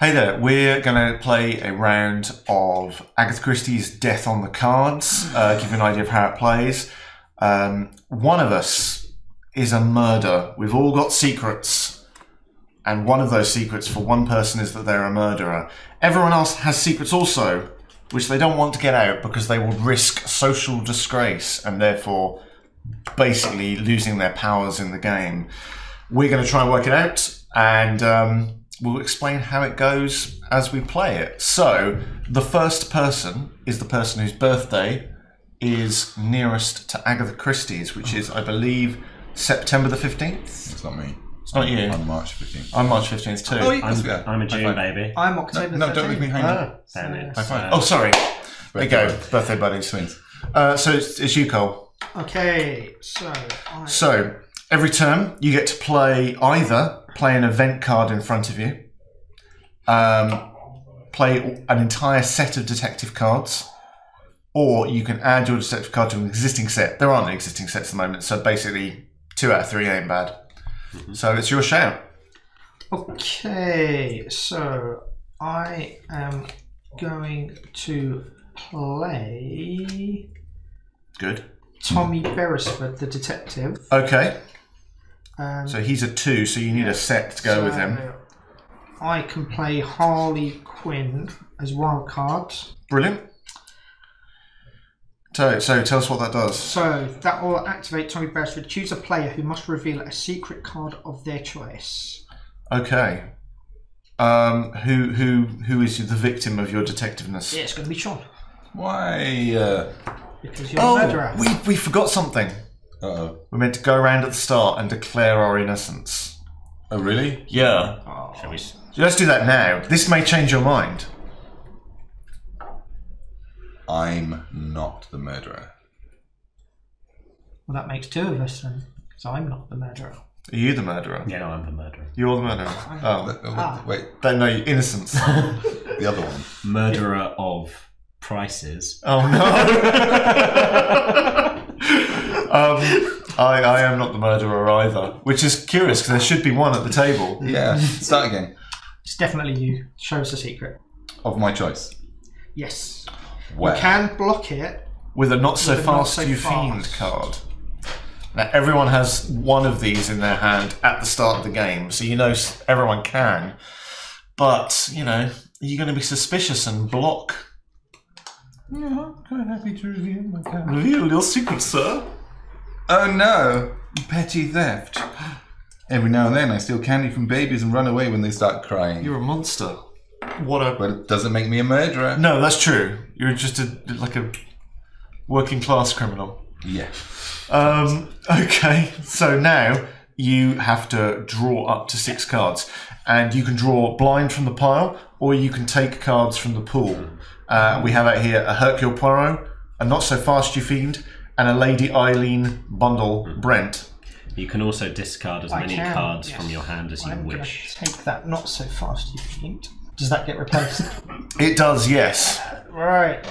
Hey there, we're going to play a round of Agatha Christie's Death on the Cards, give you an idea of how it plays. One of us is a murderer. We've all got secrets, and one of those secrets for one person is that they're a murderer. Everyone else has secrets also, which they don't want to get out because they will risk social disgrace and therefore basically losing their powers in the game. We're going to try and work it out, and we'll explain how it goes as we play it. So the first person is the person whose birthday is nearest to Agatha Christie's, which is, I believe, September the 15th. It's not me. It's not you. I'm March 15th. I'm March 15th too. Oh, I'm a June baby. I'm October 15th. No, don't leave me hanging. Oh, sorry. There you go. Birthday buddies. So it's you, Cole. Okay. So every turn you get to play an event card in front of you, play an entire set of detective cards, or you can add your detective card to an existing set. There aren't existing sets at the moment, so basically 2 out of 3 ain't bad. Mm-hmm. So it's your shout. Okay, so I am going to play... Good. Tommy Beresford, the detective. Okay. So he's a 2, so you need a set to go with him. I can play Harley Quin as wild card. Brilliant. So tell us what that does. So that will activate Tommy Beresford. Choose a player who must reveal a secret card of their choice. Okay. Who is the victim of your detectiveness? Yeah, it's going to be Sean. Why? Because you're a murderer. We forgot something. Uh-oh. We're meant to go around at the start and declare our innocence. Oh, really? Yeah. Oh. Shall we... Let's do that now. This may change your mind. I'm not the murderer. Well, that makes 2 of us then, because I'm not the murderer. Are you the murderer? Yeah, no, I'm the murderer. You're the murderer. Wait. Don't know your innocence. The other one. Murderer of prices. Oh, no. I am not the murderer either, which is curious because there should be one at the table. Yeah, start again. It's definitely you. Show us a secret. Of my choice. Yes. Where? You can block it. With a not-so-fast-you-fiend card. Now, everyone has one of these in their hand at the start of the game, so you know everyone can. But, you know, you're going to be suspicious and block. Yeah, I'm quite happy to reveal my card. Reveal your secret, sir. Oh no! Petty theft. Every now and then I steal candy from babies and run away when they start crying. You're a monster. But it doesn't make me a murderer. No, that's true. You're just like a working class criminal. Yeah. Okay, so now you have to draw up to 6 cards. And you can draw blind from the pile, or you can take cards from the pool. We have out here a Hercule Poirot, a Not So Fast You Fiend, and a Lady Eileen Bundle Brent. You can also discard as many cards from your hand as you wish. Take that Not So Fast You Fiend. Does that get replaced? It does, yes. Right.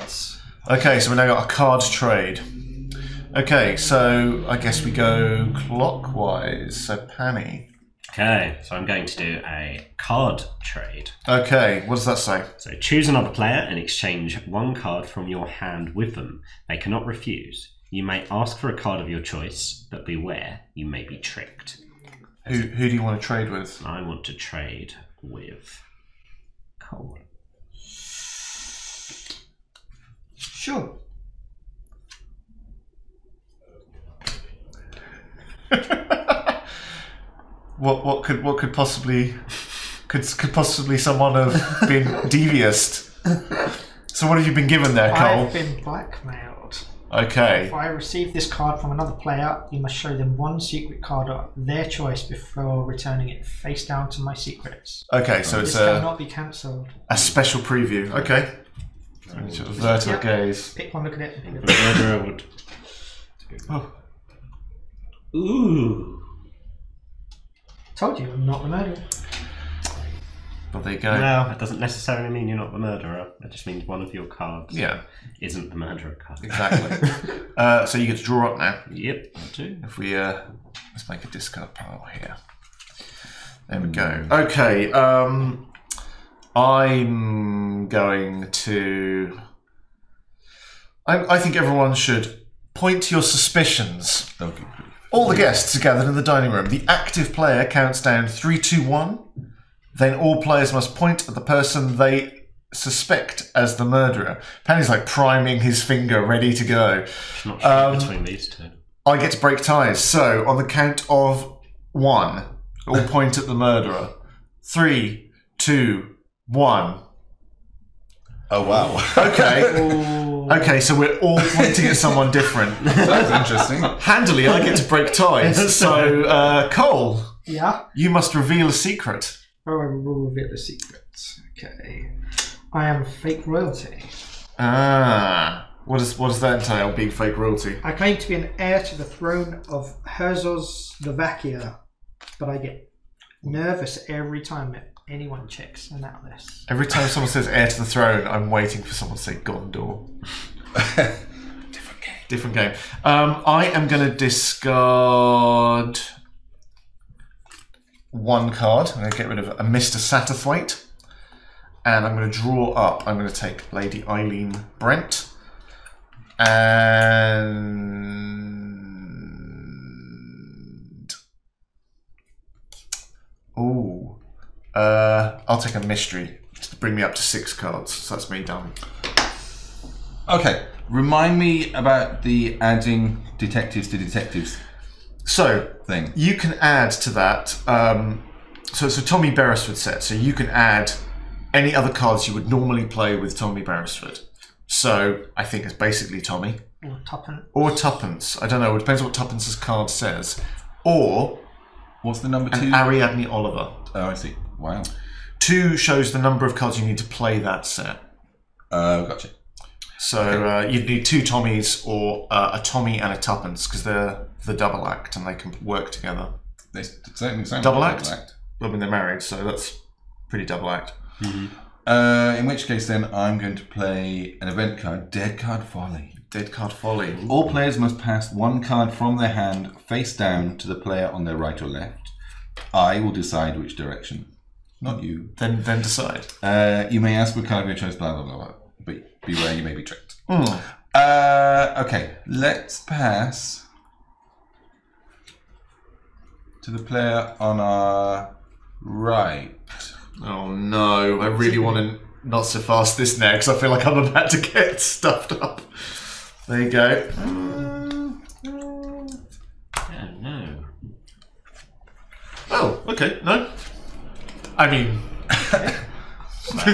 Okay, so we've now got a card trade. Okay, so I guess we go clockwise. So Pammy. Okay, so I'm going to do a card trade. Okay, what does that say? So choose another player and exchange 1 card from your hand with them. They cannot refuse. You may ask for a card of your choice, but beware, you may be tricked. Who do you want to trade with? I want to trade with Cole. Sure. what could possibly could possibly someone have been devious? So what have you been given there, Cole? I've been blackmailed. Okay. If I receive this card from another player, you must show them 1 secret card of their choice before returning it face down to my secrets. Okay, so this cannot be cancelled. A special preview. Okay. Avert our gaze. Pick one. Look at it. Oh. Ooh. Told you I'm not the murderer. But there you go. No, that doesn't necessarily mean you're not the murderer. That just means one of your cards isn't the murderer card. Exactly. So you get to draw up now. Yep, I do. If we let's make a discard pile here. There we go. Okay. I'm going to... I think everyone should point to your suspicions. Okay. All the guests are gathered in the dining room. The active player counts down 3, 2, 1. Then all players must point at the person they suspect as the murderer. Penny's like priming his finger, ready to go. Not sure between these two. I get to break ties. So on the count of 1, all point at the murderer. 3, 2, 1. Oh wow. Okay. Okay, so we're all pointing at someone different. That's interesting. Handily, I get to break ties. So, Cole. Yeah? You must reveal a secret. Oh, I will reveal the secret. Okay. I am fake royalty. Ah. What does that entail, being fake royalty? I claim to be an heir to the throne of Herzoslovakia, but I get nervous every time anyone checks on that list. Every time someone says heir to the throne, I'm waiting for someone to say Gondor. Different game. Different game. I am going to discard one card. I'm going to get rid of a Mr. Satterthwaite. And I'm going to draw up. I'm going to take Lady Eileen Brent. And... Ooh. I'll take a mystery to bring me up to 6 cards, so that's me done. Okay, remind me about the adding detectives to detectives thing. You can add to that, so it's a Tommy Beresford set, so you can add any other cards you would normally play with Tommy Beresford. So I think it's basically Tommy. Or Tuppence. Or Tuppence, I don't know, it depends on what Tuppence's card says. Or... What's the number 2? An Ariadne Oliver. Oh, I see. Wow. 2 shows the number of cards you need to play that set. Gotcha. So okay. You'd need 2 Tommies, or a Tommy and a Tuppence, because they're the double act and they can work together. They certainly sound double like act? Well, when they're married, so that's pretty double act. Mm-hmm. In which case, then, I'm going to play an event card, Dead Card Folly. Dead Card Folly. Ooh. All players must pass 1 card from their hand face down to the player on their right or left. I will decide which direction. Not you. Then decide. You may ask what card of your choice, blah, blah, blah, blah. But beware, you may be tricked. Mm. Okay, let's pass to the player on our right. Oh no, I really want to not so fast this now, because I feel like I'm about to get stuffed up. There you go. Oh, no. Oh, okay, no. I mean... So.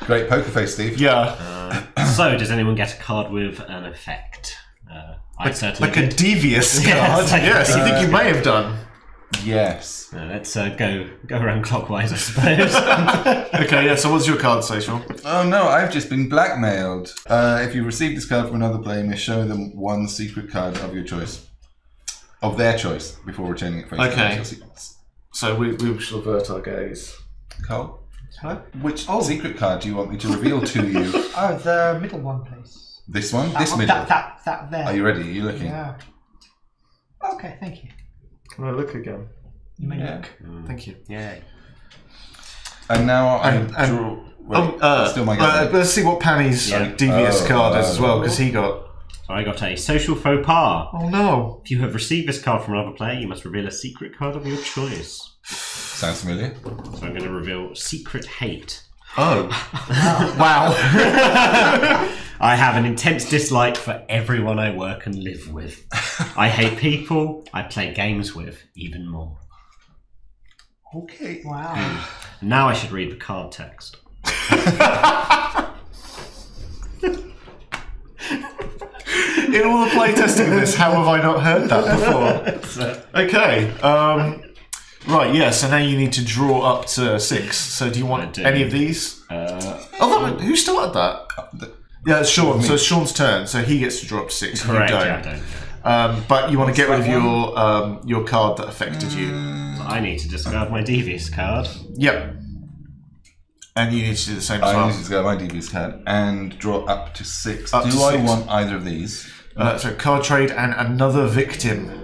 Great poker face, Steve. Yeah. So, does anyone get a card with an effect? I certainly like did. A devious card? Yes, like yes I think you may have done. Yes. Let's go around clockwise, I suppose. Okay, yeah, so what's your card say, Sean? Oh no, I've just been blackmailed. If you receive this card from another player, you may show them 1 secret card of your choice. Of their choice, before returning it face down to your sequence. So we shall avert our gaze. Cole? Hello? Which secret card do you want me to reveal to you? Oh, the middle one, please. This one? That this one, middle? That there. Are you ready? Are you looking? Yeah. Okay, thank you. Can I look again? You may look. Mm. Thank you. Yeah. And now I draw... Well, still my let's see what Panny's devious card is as well, because he got... So I got a social faux pas. Oh no. If you have received this card from another player, you must reveal a secret card of your choice. Sounds familiar. So I'm going to reveal secret hate. Oh. Wow. I have an intense dislike for everyone I work and live with. I hate people I play games with even more. Okay. Wow. Now I should read the card text. In all the playtesting of this, how have I not heard that before? Okay. Right, yeah, so now you need to draw up to 6. So do you want any of these? Who still had that? Yeah, it's Sean. So it's Sean's turn, so he gets to draw up to 6. Correct, you don't. Yeah, I don't. But you want to get rid of your card that affected you. I need to discard my devious card. Yep. And you need to do the same as well. I need to discard my devious card and draw up to 6. Up do to I 6. Want either of these? So card trade and another victim.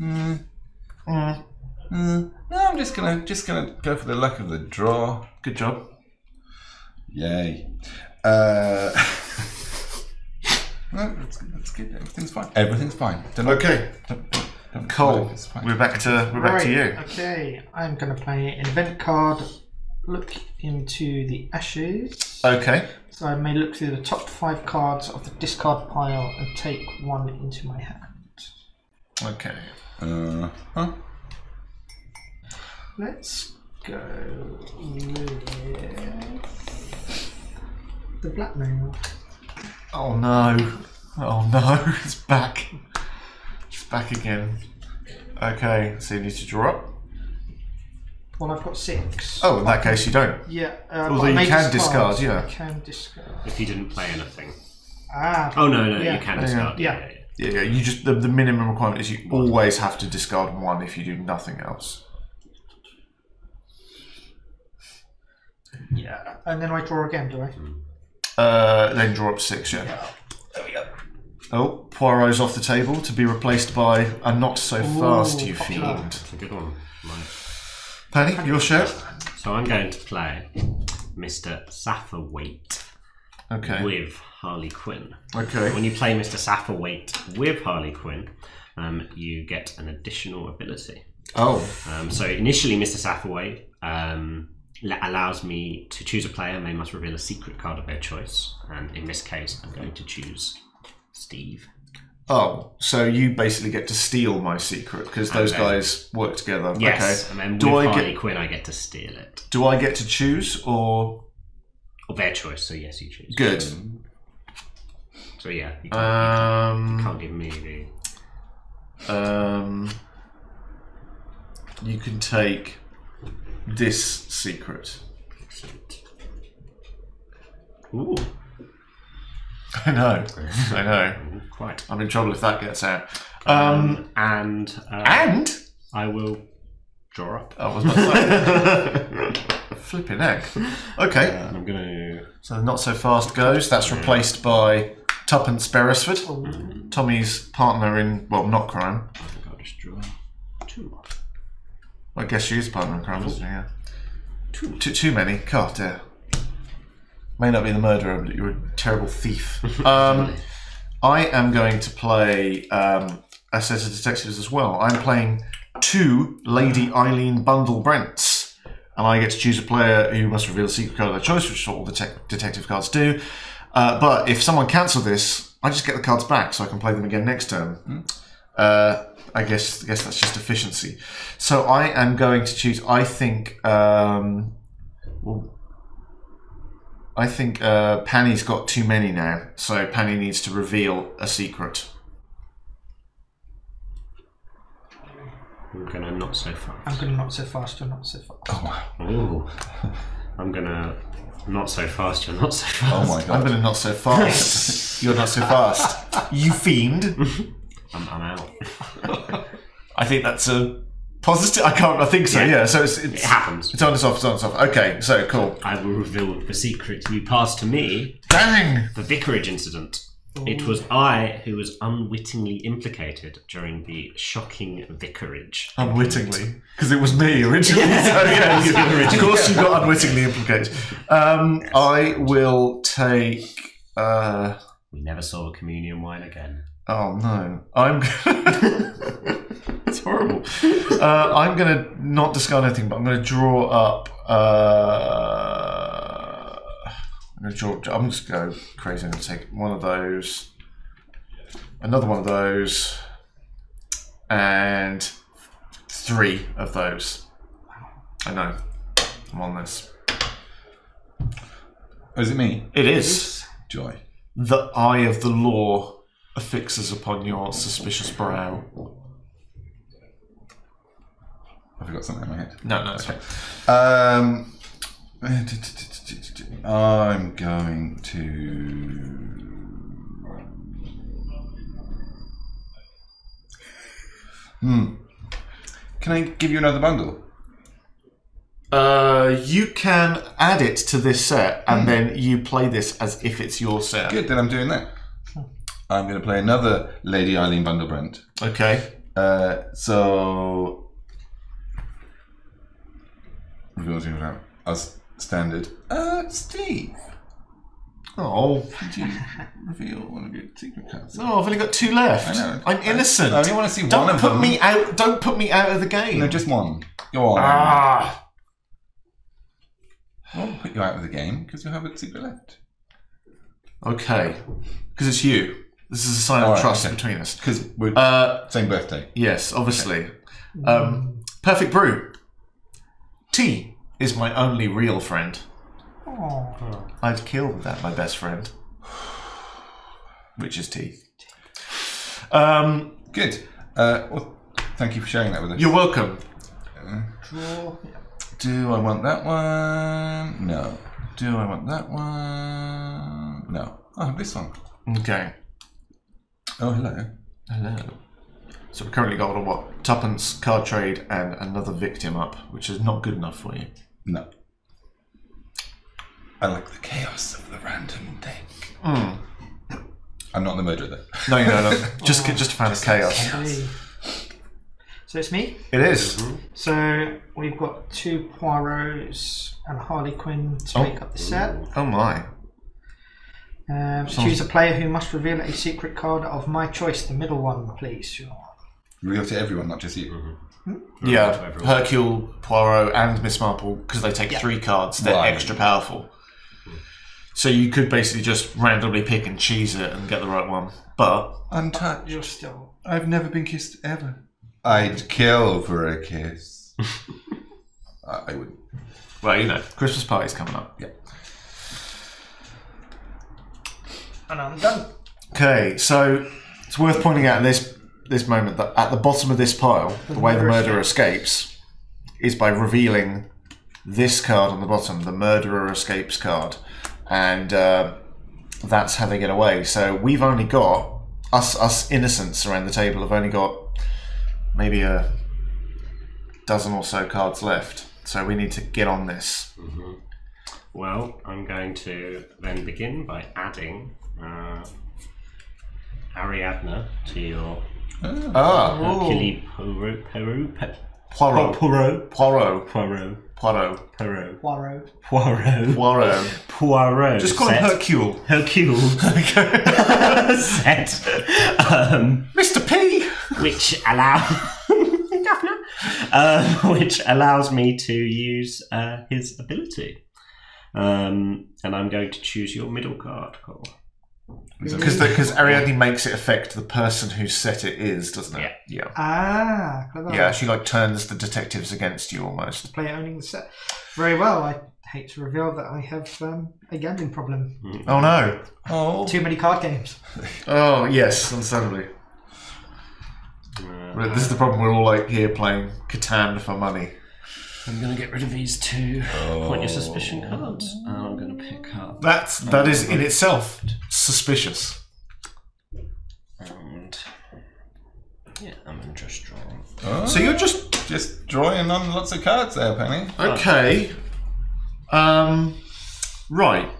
No, I'm I'm just gonna go for the luck of the draw. Good job. Yay. No, it's good. Everything's fine. Everything's fine. Okay. Don't Cole, we're back to you. Okay, I'm going to play an event card. Look into the ashes. Okay. So I may look through the top 5 cards of the discard pile and take one into my hand. Okay. Let's go with the blackmail. Oh no. Oh no, it's back. It's back again. Okay, so you need to draw up. Well, I've got 6. Oh, in that case you don't. Yeah. Although you can discard, yeah. You can discard. If you didn't play anything. Ah. Oh no, no, yeah. You can discard. Yeah. Yeah. Yeah, yeah. You just the minimum requirement is you always have to discard 1 if you do nothing else. Yeah. And then I draw again, do I? Mm. Then draw up 6, yeah. Yeah. There we go. Oh, Poirot's off the table to be replaced by a not so fast you fiend. That's a good one. Penny, your share. So I'm going to play Mr. Satterthwaite with Harley Quin. Okay. When you play Mr. Satterthwaite with Harley Quin, you get an additional ability. Oh. So initially, Mr. Satterthwaite allows me to choose a player and they must reveal a secret card of their choice, and in this case I'm going to choose Steve. Oh, so you basically get to steal my secret because those guys work together. Yes, okay. And then with Harley Quin I get to steal it. Do I get to choose or their choice, so yes you choose. Good. So yeah, you can't give me the you can take this secret. Excellent. Ooh. I know. I know. Quite. I'm in trouble if that gets out. And I will draw up. Oh, I was about to say. Flipping egg. Okay. I'm gonna. So not so fast goes. That's replaced by Tuppence Beresford, Tommy's partner in not crime. I think I'll just draw 2 more. I guess she is partner in crime, isn't she? Yeah. Too many. God, dear. May not be the murderer, but you're a terrible thief. I am going to play a set of detectives as well. I'm playing 2 Lady Eileen Bundle Brents, and I get to choose a player who must reveal a secret card of their choice, which is what all the detective cards do. But if someone cancels this, I just get the cards back, so I can play them again next turn. I guess that's just efficiency. So I am going to choose. I think Panny's got too many now, so Panny needs to reveal a secret. I'm gonna not so fast. I'm gonna not so fast. You're not so fast. Oh wow! Ooh. I'm gonna not so fast. You're not so fast. Oh my god! I'm gonna not so fast. You're not so fast. You fiend. I'm out. I think that's a positive. I can't. I think so. Yeah. So it happens. It's on and off. It's on and off. Okay. So cool. I will reveal the secret you passed to me. Dang. The vicarage incident. Ooh. It was I who was unwittingly implicated during the shocking vicarage. Unwittingly, because it was me originally. Yeah. So yeah, of course you got unwittingly implicated. I will take. We never saw communion wine again. Oh no! I'm. It's horrible. I'm gonna not discard anything, but I'm gonna draw up. I'm just gonna go crazy and take one of those, another one of those, and 3 of those. I know. I'm on this. Oh, is it me? It is. Joy. The eye of the law affixes upon your suspicious brow. I forgot something in my head. No, it's okay. I'm going to. Can I give you another bundle? You can add it to this set, and then you play this as if it's your set. Good. Then I'm doing that. I'm going to play another Lady Eileen Bundle Brent. Okay. So difficulty without us standard. Steve. Oh, did you reveal one of your secret cards? No, I've only got two left. I know. I'm innocent. I only want to see one of them. Don't put me out. Don't put me out of the game. No, just one. Go on. Ah. I won't put you out of the game because you'll have a secret left. Okay. Because it's you. This is a sign of trust between us. Because we're same birthday. Yes, obviously. Okay. Perfect brew. Tea is my only real friend. Oh. I'd kill that, my best friend. Which is tea. Good. Well, thank you for sharing that with us. You're welcome. Draw. Do I want that one? No. Do I want that one? No. Oh, this one. Okay. Oh, hello. Hello. So we've currently got what? Tuppence, card trade, and another victim up, which is not good enough for you. No. I like the chaos of the random deck. Mm. I'm not the murderer though. No, no, no. just a fan of chaos. So it's me? It is. So we've got two Poirots and Harley Quin to make up the set. Oh my. Choose a player who must reveal a secret card of my choice, the middle one, please. Sure. Reveal to everyone, not just you. Yeah, Hercule Poirot and Miss Marple, because they take three cards, they're extra powerful. So you could basically just randomly pick and cheese it and get the right one. But untouched. You're still. I've never been kissed ever. I'd kill for a kiss. I wouldn't. Well, you know, Christmas party's coming up. Yeah. And I'm done. Okay, so it's worth pointing out this moment that at the bottom of this pile, the way the murderer escapes is by revealing this card on the bottom, the murderer escapes card, and that's how they get away. So we've only got us innocents around the table have only got maybe a dozen or so cards left, so we need to get on this. Well, I'm going to then begin by adding Ariadne to your Hercule Poirot. Just call him Hercule. Hercule. Set. Mr. P. Which allows me to use his ability. And I'm going to choose your middle card, Cole. Because Ariadne makes it affect the person who set it is, doesn't it? Yeah. Clever. Yeah, she like turns the detectives against you almost. The player owning the set. Very well. I hate to reveal that I have a gambling problem. Oh no! Oh, too many card games. Oh yes, understandably. This is the problem. We're all like here playing Catan for money. I'm going to get rid of these two point your suspicion cards, and I'm going to pick up. That is in itself suspicious. And yeah, I'm just drawing. Oh. So you're just drawing on lots of cards there, Penny. Okay. Right.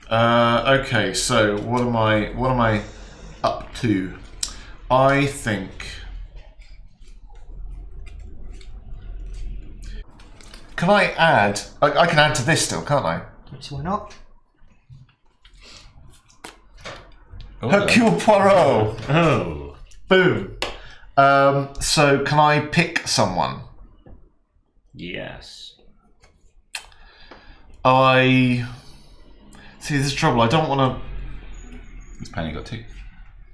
Okay. So what am I up to? I think. Can I add? I can add to this still, can't I? Why not? Hercule Poirot. Oh, boom! So, can I pick someone? Yes. I see. This is trouble. I don't want to. Has Penny got two?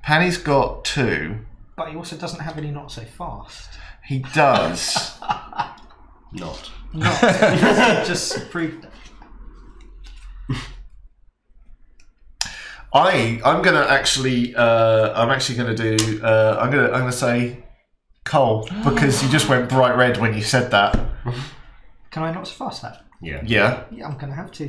Penny's got two. But he also doesn't have any. Not so fast. He does. Not. Not. just proved it. I'm gonna say Cole because you just went bright red when you said that. Can I not surpass that? Yeah. Yeah. Yeah, I'm gonna have to.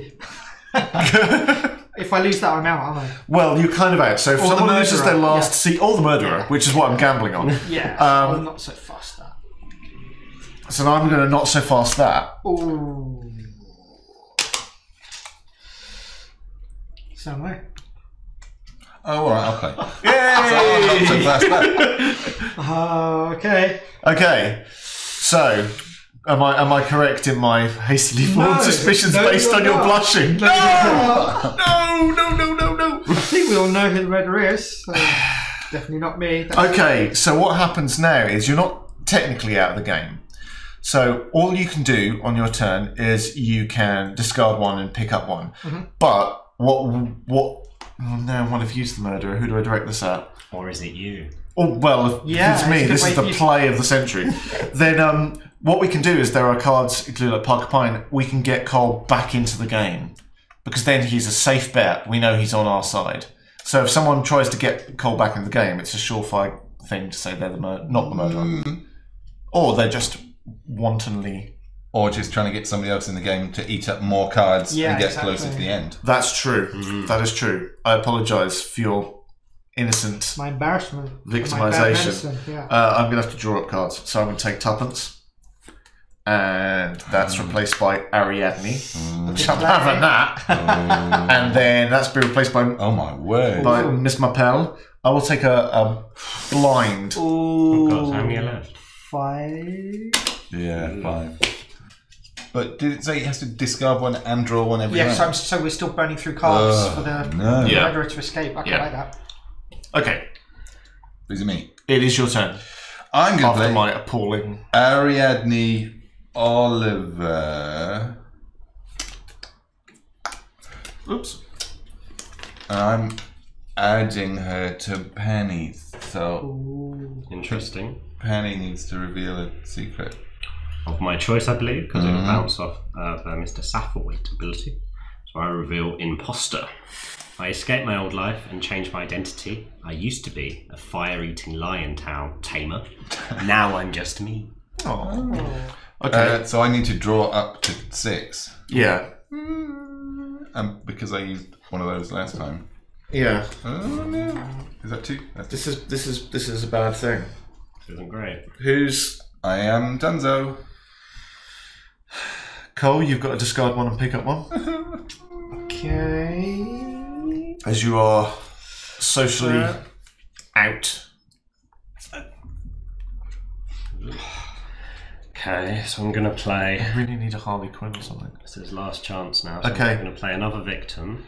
If I lose that, I'm out, aren't I? Well, you're kind of out. So if someone loses their last seat, or the murderer, which is what I'm gambling on. Yeah. Well, not so fast that. So now I'm going to not so fast that. Ooh. Same way. Oh, all right, I'll play. Yay! So not so fast that. Okay. Okay. So So, am I correct in my hastily formed suspicions based on your blushing? No. I think we all know who the murderer is. So definitely not me. Okay, so what happens now is you're not technically out of the game. So all you can do on your turn is you can discard one and pick up one. Mm-hmm. But what? Oh no, I want to use the murderer. Who do I direct this at? Or is it you? Oh well, if it's me. This is the play of the century. Then what we can do is there are cards, including like Parker Pyne. We can get Cole back into the game because then he's a safe bet. We know he's on our side. So if someone tries to get Cole back in the game, it's a surefire thing to say they're not the murderer, or they're just wantonly, or just trying to get somebody else in the game to eat up more cards and get closer to the end. That's true. Mm-hmm. That is true. I apologise for your innocent my embarrassment victimisation. Yeah. I'm going to have to draw up cards, so I'm going to take Tuppence, and that's replaced by Ariadne, which I'm having that, and then that's been replaced by by Miss Marple. I will take a blind. Oh God, how many are left? 5. Yeah, 5. But did it say it has to discard one and draw one every round? Yeah, so we're still burning through cards for the murderer to escape. I can like that. Okay. Is it me? It is your turn. I'm going to play my appalling Ariadne Oliver. Oops. I'm adding her to Penny. So interesting. Penny needs to reveal a secret. Of my choice, I believe, because it will bounce off of Mr. Satterthwaite ability. So I reveal imposter. I escaped my old life and changed my identity. I used to be a fire-eating lion tamer. Now I'm just me. Oh. Okay. So I need to draw up to 6. Yeah. Because I used one of those last time. Yeah. Oh, no. Is that 2? That's 2. This is a bad thing. Isn't great. I am Dunzo. Cole, you've got to discard one and pick up one. Okay. As you are socially out. Okay, so I'm going to play. I really need a Harley Quin or something. This is last chance now. So okay. I'm going to play another victim.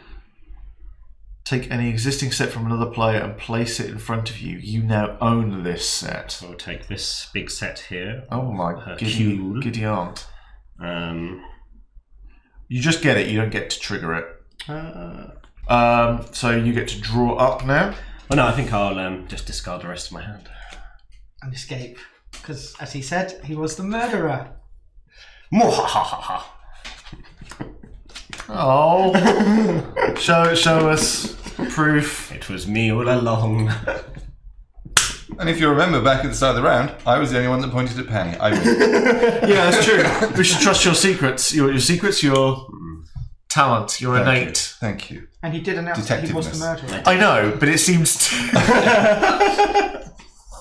Take any existing set from another player and place it in front of you. You now own this set. I'll take this big set here. Oh my giddy aunt. You just get it. You don't get to trigger it. So you get to draw up now. Well, no, I think I'll just discard the rest of my hand. And escape. Because, as he said, he was the murderer. Mwahahaha. Oh, show us proof. It was me all along. And if you remember back at the start of the round, I was the only one that pointed at Penny. Yeah, that's true. We should trust your secrets. Your secrets, your talent, your innate. Thank you. And he did announce that he was the murderer. I know, but it seems...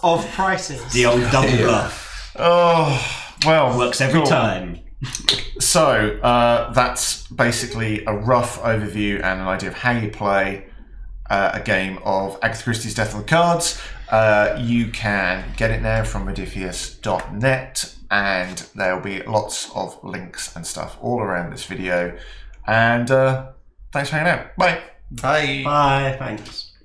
Of prices. The old double bluff. Oh, well. Works every time. So that's basically a rough overview and an idea of how you play a game of Agatha Christie's Death on the Cards. You can get it now from Modiphius.net, and there will be lots of links and stuff all around this video. And thanks for hanging out. Bye. Bye. Bye. Thanks.